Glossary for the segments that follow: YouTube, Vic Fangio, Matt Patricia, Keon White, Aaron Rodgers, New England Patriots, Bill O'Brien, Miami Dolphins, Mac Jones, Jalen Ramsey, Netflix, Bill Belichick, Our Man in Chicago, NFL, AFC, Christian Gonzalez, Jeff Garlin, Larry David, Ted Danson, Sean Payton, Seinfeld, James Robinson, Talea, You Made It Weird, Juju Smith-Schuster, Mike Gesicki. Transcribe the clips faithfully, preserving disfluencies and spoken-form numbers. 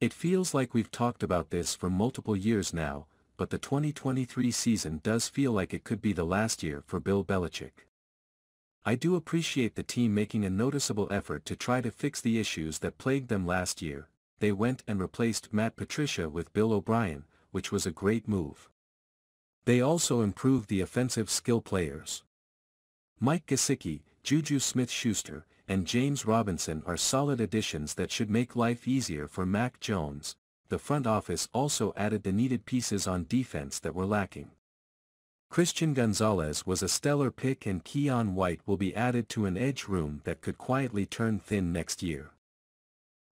It feels like we've talked about this for multiple years now, but the twenty twenty-three season does feel like it could be the last year for Bill Belichick. I do appreciate the team making a noticeable effort to try to fix the issues that plagued them last year. They went and replaced Matt Patricia with Bill O'Brien, which was a great move. They also improved the offensive skill players. Mike Gesicki, Juju Smith-Schuster, and James Robinson are solid additions that should make life easier for Mac Jones. The front office also added the needed pieces on defense that were lacking. Christian Gonzalez was a stellar pick, and Keon White will be added to an edge room that could quietly turn thin next year.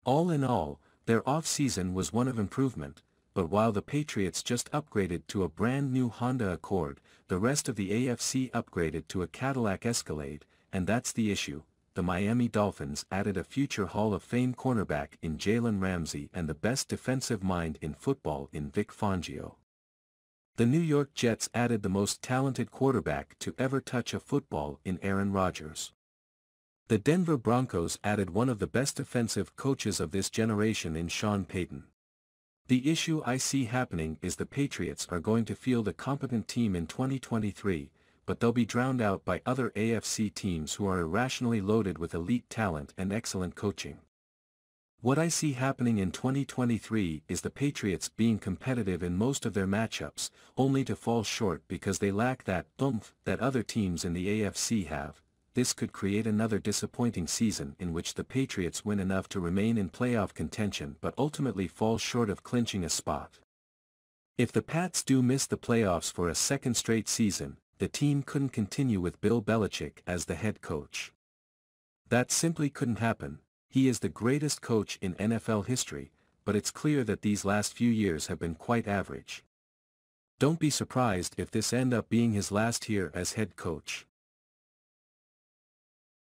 All in all, their off-season was one of improvement, but while the Patriots just upgraded to a brand new Honda Accord, the rest of the A F C upgraded to a Cadillac Escalade, and that's the issue. The Miami Dolphins added a future Hall of Fame cornerback in Jalen Ramsey and the best defensive mind in football in Vic Fangio. The New York Jets added the most talented quarterback to ever touch a football in Aaron Rodgers. The Denver Broncos added one of the best offensive coaches of this generation in Sean Payton. The issue I see happening is the Patriots are going to field a competent team in twenty twenty-three, but they'll be drowned out by other A F C teams who are irrationally loaded with elite talent and excellent coaching. What I see happening in twenty twenty-three is the Patriots being competitive in most of their matchups, only to fall short because they lack that oomph that other teams in the A F C have. This could create another disappointing season in which the Patriots win enough to remain in playoff contention but ultimately fall short of clinching a spot. If the Pats do miss the playoffs for a second straight season, the team couldn't continue with Bill Belichick as the head coach. That simply couldn't happen. He is the greatest coach in N F L history, but it's clear that these last few years have been quite average. Don't be surprised if this ends up being his last year as head coach.